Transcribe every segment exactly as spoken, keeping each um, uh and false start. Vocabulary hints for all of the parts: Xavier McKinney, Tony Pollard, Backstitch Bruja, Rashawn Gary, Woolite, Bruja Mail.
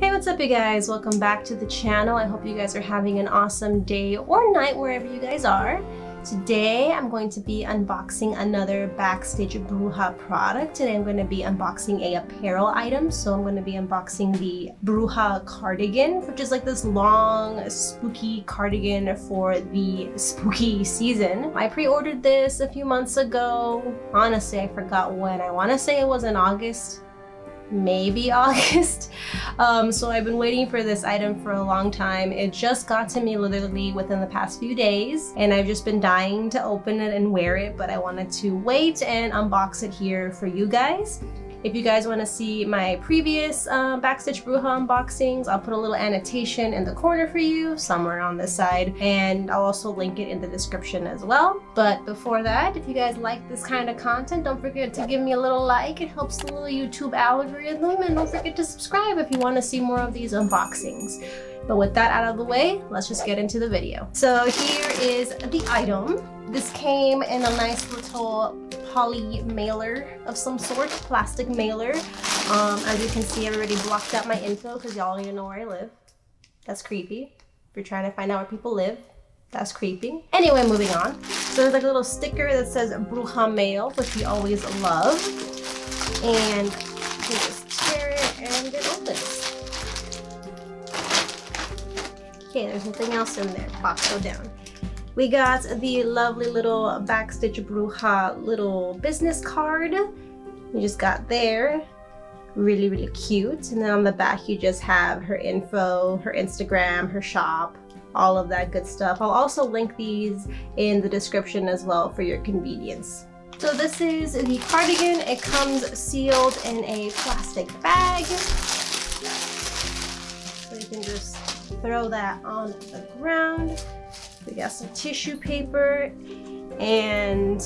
Hey, what's up you guys? Welcome back to the channel. I hope you guys are having an awesome day or night wherever you guys are. Today I'm going to be unboxing another Backstitch Bruja product. Today I'm going to be unboxing a apparel item. So I'm going to be unboxing the Bruja cardigan, which is like this long spooky cardigan for the spooky season. I pre-ordered this a few months ago. Honestly, I forgot when. I want to say it was in August. Maybe August. Um, so I've been waiting for this item for a long time. It just got to me literally within the past few days, and I've just been dying to open it and wear it, but I wanted to wait and unbox it here for you guys. If you guys want to see my previous uh, Backstitch Bruja unboxings, I'll put a little annotation in the corner for you, somewhere on this side, and I'll also link it in the description as well. But before that, if you guys like this kind of content, don't forget to give me a little like. It helps the little YouTube algorithm, and don't forget to subscribe if you want to see more of these unboxings. But with that out of the way, let's just get into the video. So here is the item. This came in a nice little poly mailer of some sort, plastic mailer. Um, as you can see, I already blocked out my info because y'all don't even know where I live. That's creepy. If you're trying to find out where people live, that's creepy. Anyway, moving on. So there's like a little sticker that says Bruja Mail, which we always love. And you can just tear it and it opens. Okay, there's nothing else in there. Box go down. We got the lovely little Backstitch Bruja little business card. You just got there. Really, really cute. And then on the back, you just have her info, her Instagram, her shop, all of that good stuff. I'll also link these in the description as well for your convenience. So this is the cardigan. It comes sealed in a plastic bag. So you can just throw that on the ground. We got some tissue paper, and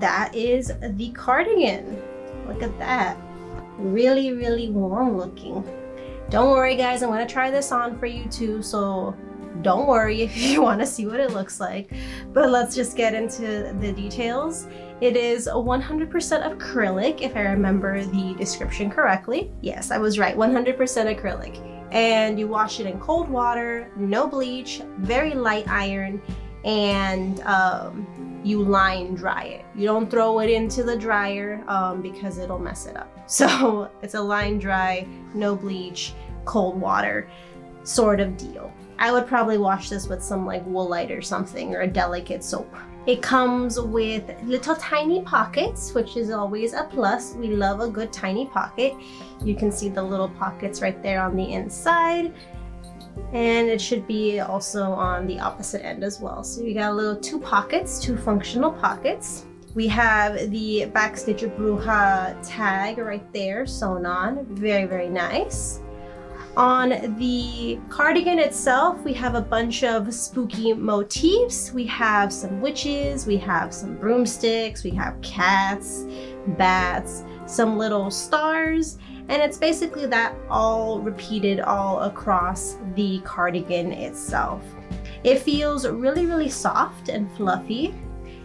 that is the cardigan. Look at that. Really, really warm looking. Don't worry guys, I'm gonna try this on for you too, so don't worry if you want to see what it looks like. But let's just get into the details. It is one hundred percent acrylic, if I remember the description correctly. Yes, I was right, one hundred percent acrylic. And you wash it in cold water, no bleach, very light iron, and um, you line dry it. You don't throw it into the dryer um, because it'll mess it up. So it's a line dry, no bleach, cold water sort of deal. I would probably wash this with some like Woolite or something, or a delicate soap. It comes with little tiny pockets, which is always a plus. We love a good tiny pocket. You can see the little pockets right there on the inside. And it should be also on the opposite end as well. So we got a little two pockets, two functional pockets. We have the Backstitch Bruja tag right there sewn on. Very, very nice. On the cardigan itself, we have a bunch of spooky motifs. We have some witches, we have some broomsticks, we have cats, bats, some little stars, and it's basically that all repeated all across the cardigan itself. It feels really, really soft and fluffy.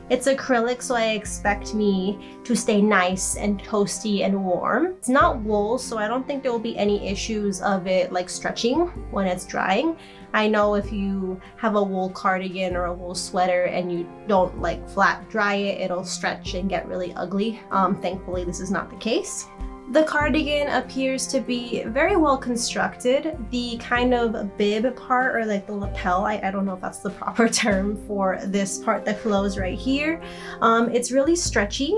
It's acrylic, so I expect me to stay nice and toasty and warm. It's not wool, so I don't think there will be any issues of it like stretching when it's drying. I know if you have a wool cardigan or a wool sweater and you don't like flat dry it, it'll stretch and get really ugly. Um, thankfully, this is not the case. The cardigan appears to be very well constructed. The kind of bib part, or like the lapel, I, I don't know if that's the proper term for this part that flows right here. Um, it's really stretchy,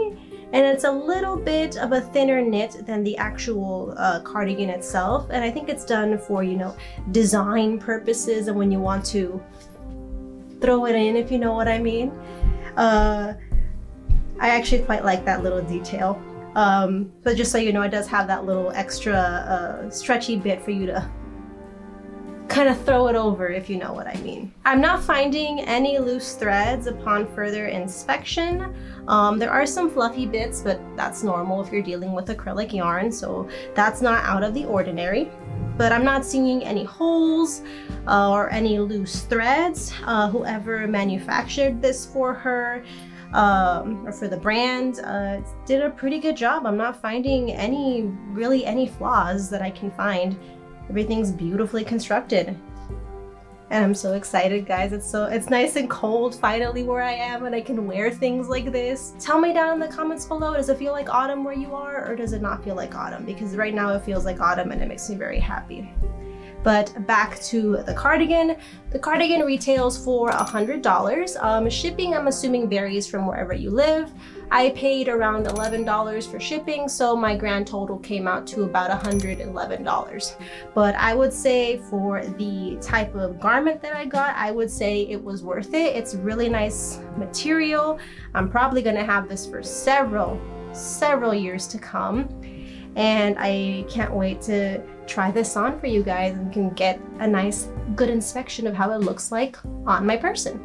and it's a little bit of a thinner knit than the actual uh, cardigan itself. And I think it's done for, you know, design purposes and when you want to throw it in, if you know what I mean. Uh, I actually quite like that little detail. Um, but just so you know, it does have that little extra uh, stretchy bit for you to kind of throw it over, if you know what I mean. I'm not finding any loose threads upon further inspection. Um, there are some fluffy bits, but that's normal if you're dealing with acrylic yarn, so that's not out of the ordinary. But I'm not seeing any holes uh, or any loose threads. Uh, whoever manufactured this for her, Um, or for the brand, uh, did a pretty good job. I'm not finding any, really any flaws that I can find Everything's beautifully constructed. And I'm so excited, guys. It's so it's nice and cold finally where I am, and I can wear things like this. Tell me down in the comments below, does it feel like autumn where you are, or does it not feel like autumn? Because right now it feels like autumn and it makes me very happy. But back to the cardigan. The cardigan retails for one hundred dollars. Um, shipping, I'm assuming, varies from wherever you live. I paid around eleven dollars for shipping, so my grand total came out to about one hundred eleven dollars. But I would say for the type of garment that I got, I would say it was worth it. It's really nice material. I'm probably gonna have this for several, several years to come. And I can't wait to try this on for you guys and can get a nice good inspection of how it looks like on my person.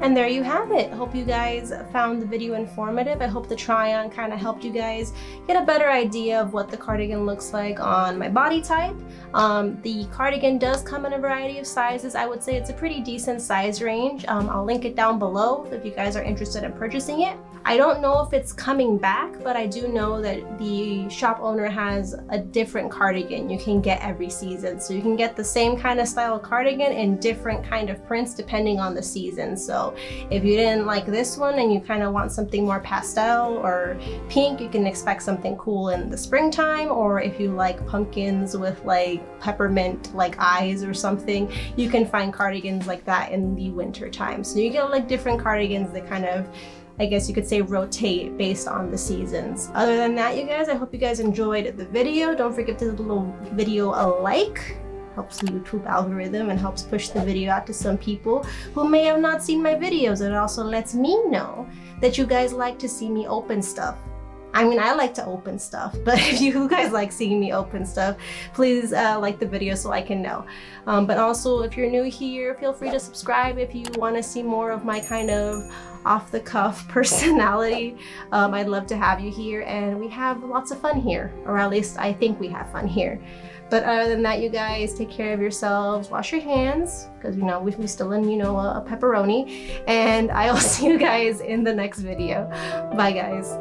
And there you have it. Hope you guys found the video informative. I hope the try on kind of helped you guys get a better idea of what the cardigan looks like on my body type. Um, the cardigan does come in a variety of sizes. I would say it's a pretty decent size range. Um, I'll link it down below if you guys are interested in purchasing it. I don't know if it's coming back, but I do know that the shop owner has a different cardigan you can get every season. So you can get the same kind of style of cardigan in different kind of prints depending on the season. So if you didn't like this one and you kind of want something more pastel or pink, you can expect something cool in the springtime. Or if you like pumpkins with like peppermint like eyes or something, you can find cardigans like that in the winter time. So you get like different cardigans that kind of, I guess you could say, rotate based on the seasons. Other than that, you guys, I hope you guys enjoyed the video. Don't forget to give the little video a like. Helps the YouTube algorithm and helps push the video out to some people who may have not seen my videos. It also lets me know that you guys like to see me open stuff. I mean, I like to open stuff, but if you guys like seeing me open stuff, please uh, like the video so I can know. Um, but also, if you're new here, feel free to subscribe if you want to see more of my kind of off-the-cuff personality. Um, I'd love to have you here, and we have lots of fun here, or at least I think we have fun here. But other than that, you guys, take care of yourselves, wash your hands, because, you know, we're still in, you know, a pepperoni. And I will see you guys in the next video. Bye, guys.